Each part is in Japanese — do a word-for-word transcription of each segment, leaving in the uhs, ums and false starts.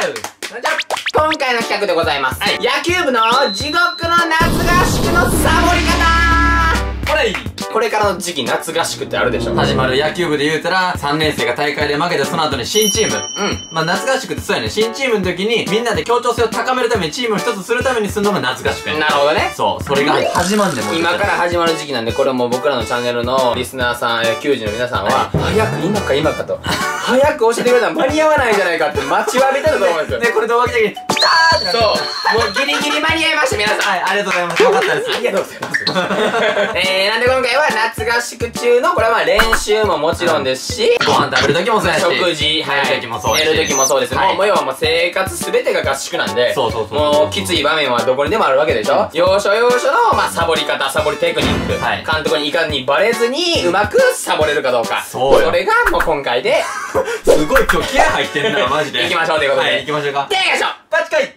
なんじゃ今回の企画でございます、はい、野球部の地獄の夏合宿のサボり方。ほらいこれからの時期夏合宿ってあるでしょ。始まる野球部で言うたらさんねん生が大会で負けてその後に新チーム、うんまあ夏合宿ってそうやね。新チームの時にみんなで協調性を高めるためにチームを一つするためにするのが夏合宿やね。なるほどね。そうそれが始まんでも今から始まる時期なんで、これも僕らのチャンネルのリスナーさん球児の皆さんは早く今か今かと早く教えてくれたら間に合わないんじゃないかって待ちわびてると思うんですよね。これ動画見た時にピターってなってそうもうギリギリ間に合いました皆さん。はいありがとうございます。よかったです。ありがとうございます。えーなんで今回は夏合宿中のこれはまあ練習ももちろんですし、ご飯食べる時もそうやし、食事入る時もそうやし、寝る時もそうです。もう要はもう生活すべてが合宿なんで、そうそうそうもうきつい場面はどこにでもあるわけでしょ。要所要所のまあサボり方、サボりテクニック、監督にいかにバレずにうまくサボれるかどうか、そうそれがもう今回ですごい今日気合入ってんなマジで。行きましょうということで行きましょうか。行きましょうバチコイ。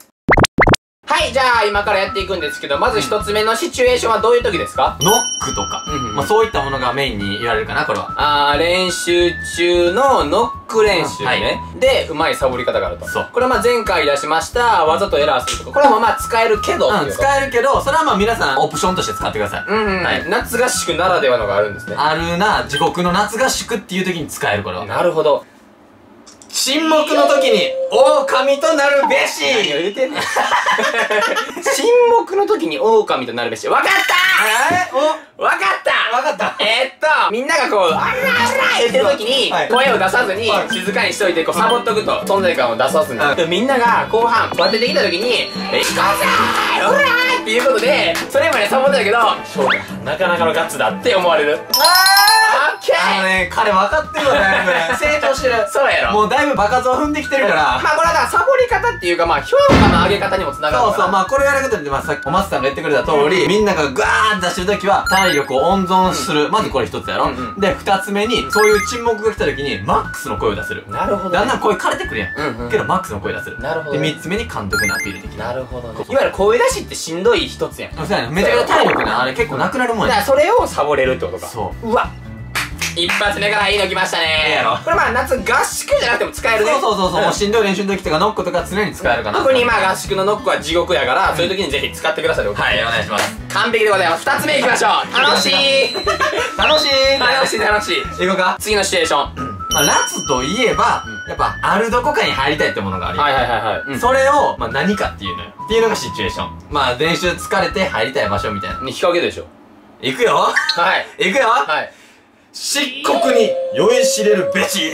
はい、じゃあ今からやっていくんですけど、まず一つ目のシチュエーションはどういう時ですか？ノックとか。うん。まあそういったものがメインに言われるかな、これは。あー、練習中のノック練習ね。で、うまいサボり方があると。そう。これはまあ前回出しました、わざとエラーするとか。これもまあ使えるけど。うん、使えるけど、それはまあ皆さんオプションとして使ってください。うんうん。はい。夏合宿ならではのがあるんですね。あるな、地獄の夏合宿っていう時に使える、これは。なるほど。沈黙の時に狼となるべし。何を言うてんの沈黙の時に狼となるべし。わかったー。わかったわかった。えっとみんながこう「あらあら」言ってる時に声を出さずに静かにしといてこうサボっとくと存在感を出さずに、みんなが後半こうやってできた時に「えっしかせーおらー」っていうことでそれまでサボったんだけどなかなかのガッツだって思われる。あのね、彼分かってるわね。成長してる。そうやろ。もうだいぶ爆発を踏んできてるから。まあこれはだからサボり方っていうかまあ評価の上げ方にもつながる。そうそう、まあこれをやることで、まあさっきお松さんが言ってくれた通り、みんながガーン出してるときは体力を温存する。まずこれ一つやろ。で、二つ目に、そういう沈黙が来たときにマックスの声を出せる。なるほど。だんだん声枯れてくるやん。けどマックスの声出せる。なるほど。で、三つ目に監督のアピールできる。なるほど。いわゆる声出しってしんどい一つやん。そうやね。めちゃくちゃ体力な、あれ結構なくなるもんや。だからそれをサボれるってことか。そう。うわっ。一発目からいいのきましたねー。これまあ夏合宿じゃなくても使えるね。そうそうそうそう、うん、もうしんどい練習の時とかノックとか常に使えるかな。特にまあ合宿のノックは地獄やから、うん、そういう時にぜひ使ってください。はいお願いします。完璧でございます。二つ目いきましょう。楽しい楽しい楽しい楽しい行こうか。次のシチュエーション、うん、まあ夏といえば、うん、やっぱあるどこかに入りたいってものがあるよ。はいはいはいはい。それをまあ何かっていうのよっていうのがシチュエーション。まあ練習疲れて入りたい場所みたいなに引っ掛けでしょ。行くよはい行くよはい。漆黒に酔いしれるべし。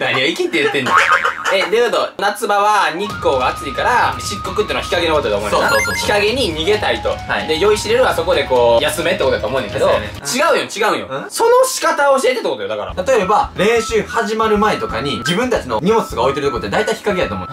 何を生きて言ってんの。え、でこと夏場は日光が暑いから漆黒っていうのは日陰のことだと思うねんな。日陰に逃げたいと。で、酔いしれるはそこでこう休めってことだと思うんだけど、違うよ違うよ。その仕方を教えてってことよ。だから例えば練習始まる前とかに自分たちの荷物とか置いてるとこって大体日陰やと思う。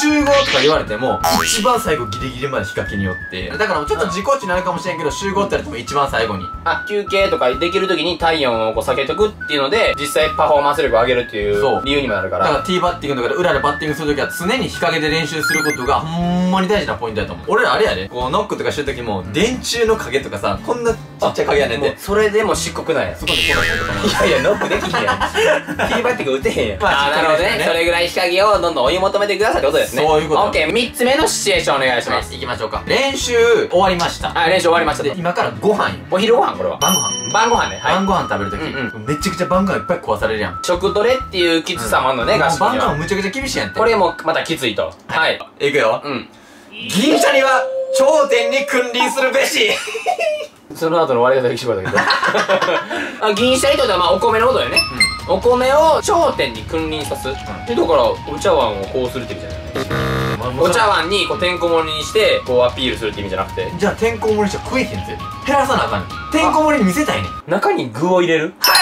集合とか言われても一番最後ギリギリまで日陰に寄って、だからちょっと自己中になるかもしれんけど集合ってやると一番最後にあ、休憩とかできる時に体温をこう下げとくっていうので実際パフォーマンス力を上げるっていう理由にもなるから、だからティーバッティングとかで裏でバッティングするときは常に日陰で練習することがほんまに大事なポイントだと思う。俺らあれやで、こうノックとかしてるときも電柱の影とかさ、こんなちっちゃい影やねんで、それでも漆黒なんや。そこでこういやいやノックできへんやんティーバッティング打てへんやん。ああなるほどね。それぐらい日陰をどんどん追い求めてくださいってことですね。そういうこと。 OK、 みっつめのシチュエーションお願いします。いきましょうか。練習終わりました。はい、練習終わりました。今からご飯よ。お昼ご飯。これは晩ご飯。晩ご飯。晩ご飯食べるとき、めちゃくちゃ晩ご飯いっぱい壊されるやん。食トレっていうきつさもあんのね、合宿には。晩ご飯むちゃくちゃ厳しいやんって。これもまたきついと。はい。いくよ。うん。銀シャリは頂点に君臨するべし。その後の割り方が一番だけど。銀シャリというのはまあお米のことだよね。お米を頂点に君臨さす。で、だからお茶碗をこうするってみたいな。お茶碗にこうてんこ盛りにしてこうアピールするって意味じゃなくて、じゃあてんこ盛りにして食えへんぜ。減らさなあかんねん。てんこ盛りに見せたいねん。中に具を入れる。は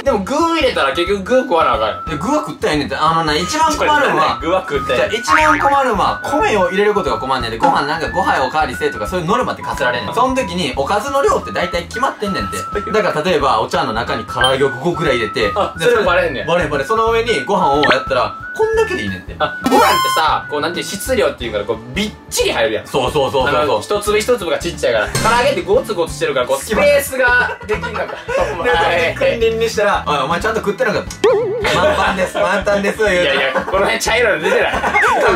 いでも具入れたら結局具食わなあかんやん。具は食ったらええねんって。あのな、一番困るのは具は食ったらええ。一番困るのは米を入れることが困んねんで、ご飯なんかご飯おかわりせえとかそういうノルマって課せられんねん。その時におかずの量って大体決まってんねんって。だから例えばお茶の中に唐揚げをごこぐらい入れて、それバレんねん。バレんバレん。その上にご飯をやったらこんだけでいいねんって。ご飯ってさ、こうなんていう質量っていうからこうびっちり入るやん。そうそうそうそうそう。一粒一粒がちっちゃいから。唐揚げってゴツゴツしてるからこうスペースができんかった。お前君臨にしたら、お前ちゃんと食ってなかった。満タンです満タンです。いやいやこの辺茶色で出てない。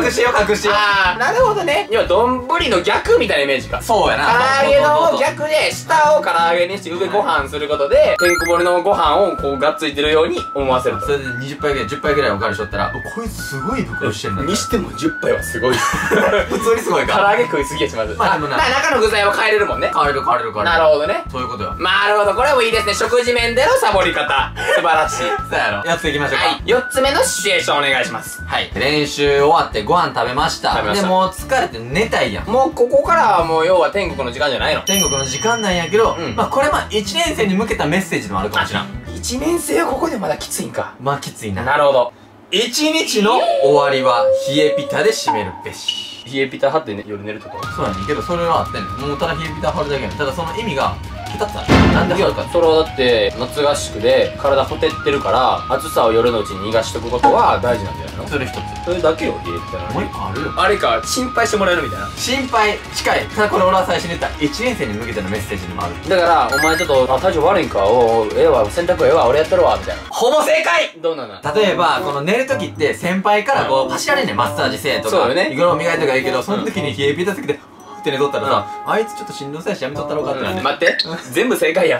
隠しよ隠しよ。ああなるほどね。要はどんぶりの逆みたいなイメージか。そうやな。唐揚げの逆で下を唐揚げにして上ご飯することで天こ盛りのご飯をこうがっついてるように思わせる。それでにじゅっぱいぐらいじゅっぱいぐらいおかわりしとったら。こいつすごい袋してるんだにしてもじゅっぱいはすごい普通にすごいから唐揚げ食いすぎやします。まあでもな中の具材は変えれるもんね。変える変える変える。なるほどね。そういうことよ。なるほどこれもいいですね。食事面でのサボり方素晴らしい。そうやろ。やっていきましょうか。はいよっつめのシチュエーションお願いします。はい練習終わってご飯食べました。でもう疲れて寝たいやん。もうここからはもう要は天国の時間じゃないの。天国の時間なんやけどまあこれまあいちねん生に向けたメッセージでもあるかもしれん。いちねん生はここでまだきついんか。まあきついな。なるほど。一日の終わりは冷えピタで締めるべし。冷えピタ貼って、ね、夜寝るとかそうやねんけどそれはあってんねん。もうただ冷えピタ貼るだけやねん。ただその意味がふたつある。なんで貼るか。それはだって夏合宿で体ほてってるから暑さを夜のうちに逃がしとくことは大事なんじゃないの。それひとつ。それだけよ冷えピタ。もういっこあるよ。あれか心配してもらえるみたいな。心配近い。ただこれ俺は最初に言ったいちねん生に向けてのメッセージでもある。だからお前ちょっと体調悪いんか。おうおうええわ洗濯ええわ俺やったるわみたいな。ほぼ正解。どうなんだ。例えばこの寝る時って先輩からこうパシられんねん。マッサージせえとかそうよね。日頃磨いとかいいけどその時に冷えピタつけてって寝とったらさ、あいつちょっとしんどそうやしやめとったろうかってなって。待って全部正解やん。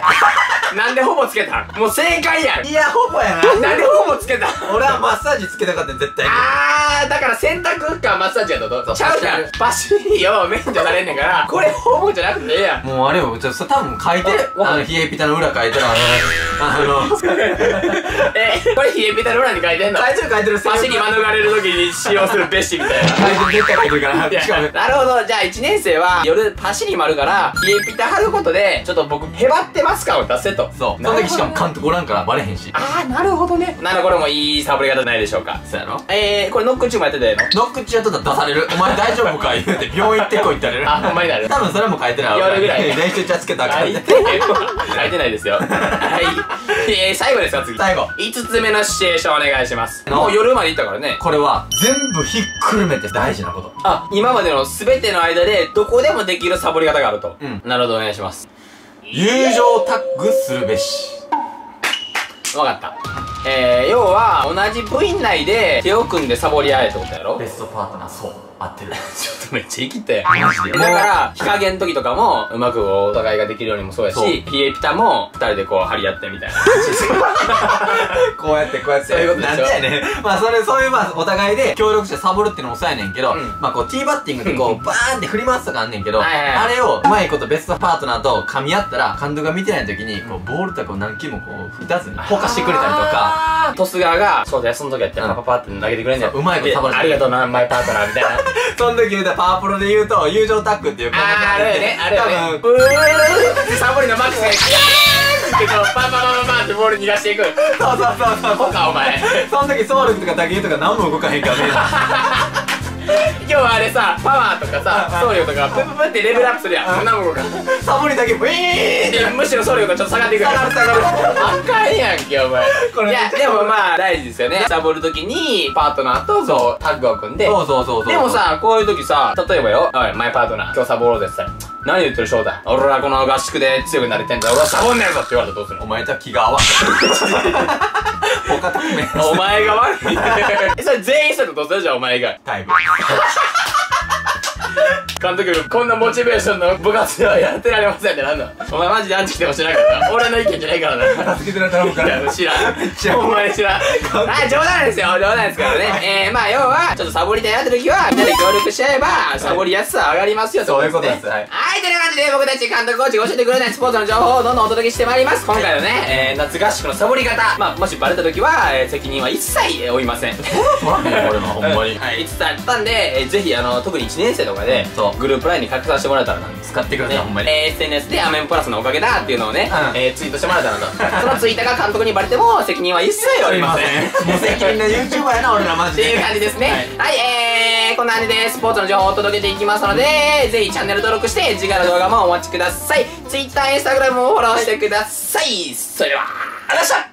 なんでほぼつけたん。もう正解やん。いやほぼやな。なんでほぼつけたん。俺はマッサージつけたかった絶対に。あーだから洗濯かマッサージやったとちゃうじゃん。パシリよ免除されんねんからこれほぼじゃなくてええやん。もうあれよちょっと多分書いてるあの冷えピタの裏書いてるあのえこれ冷えピタの裏に書いてんの。書いてる書いてる。パシリ免れる時に使用するべしみたいな書いてる書いてるから。なるほど。じゃあいちねん生は夜パシリ丸から冷えピタ貼ることでちょっと僕へばってますかを出せと。そうその時しかも監督おらんからバレへんし。ああなるほどね。なるこれもいいサボり方ないでしょうか。そうやろ。えーこれノック中もやってたやろ。ノック中やっとったら出される。お前大丈夫か言うて病院行ってこいって言われる。あほんまになる。多分それも変えてない夜ぐらい練習ちゃつけたから変えてないですよ。はいえ最後ですか。次最後いつつめのシチュエーションお願いします。もう夜までいったからね。これは全部ひっくるめて大事なこと。あ今までの全ての間でどこでもできるサボり方があると。うんなるほどお願いします。友情タッグするべし。わかった。えー要は同じ部員内で手を組んでサボり合えってことやろ。ベストパートナー。そう合ってる。ちょっとめっちゃ生きたよマジで。だから日陰の時とかもうまくお互いができるようにもそうやし冷えピタもふたりでこう張り合ってみたいなこうやってこうやってそういうことでしょ。なんでやねん。まあそれそういうまあお互いで協力してサボるっていうのもそうやねんけどまあこうティーバッティングでこうバーンって振り回すとかあんねんけどあれをうまいことベストパートナーと噛み合ったら監督が見てない時にこうボールとか何球もこう振らずにフォーカしてくれたりとかトス側がそうだよその時やってパパって投げてくれんねん。うまいことサボる。ありがとうなマイパートナーみたいな。その時言うたパワプロで言うと友情タッグっていう感じ。あれねあれね多分ブーってサボりのマックスがイエーンってこうパンパンパンパンってボール逃がしていく。そうそうそうそうそうかお前その時ソウルとか打球とか何も動かへんからね。今日はあれさパワーとかさ送料とかプンプンってレベルアップするやん。そんなもんかサボりだけブイーン。むしろ送料がちょっと下がっていく。下がる下がるあかんやんけお前。いやでもまあ大事ですよね。サボるときにパートナーとそうタッグを組んで。そうそうそう。でもさこういうときさ例えばよおいマイパートナー今日サボろうぜって言ったら何言ってる翔太俺らこの合宿で強くなれてんだ俺はサボんねえぞって言われたらどうするの。お前とは気が合わん他とめお前が悪い。それ全員したらどうする。じゃあお前がタイム監督こんなモチベーションの部活ではやってられませんってなんだ。お前マジでアンチ来ても知らんからな。俺の意見じゃないからな。助けてら頼むから知らん。お前知らん。はい冗談ですよ冗談ですからね。えーまあ要はちょっとサボりたいなって時はみんなで協力しちゃえばサボりやすさ上がりますよ。そういうことです。はいという感じで僕たち監督コーチが教えてくれないスポーツの情報をどんどんお届けしてまいります。今回のね夏合宿のサボり方まあもしバレた時は責任は一切負いません。俺のほんまにはいつつあったんでぜひあの特にいちねん生とかでグループラインに書きさせてもらえたら使ってください。ほんまに エスエヌエス でアメンプラスのおかげだっていうのをねツイートしてもらえたらと。そのツイートが監督にバレても責任は一切負いません。無責任な YouTuber やな俺らマジでっていう感じですね。はいえーこんな感じでスポーツの情報を届けていきますのでぜひチャンネル登録して次回の動画もお待ちください。 Twitter、Instagram もフォローしてください。それではありがとうございました。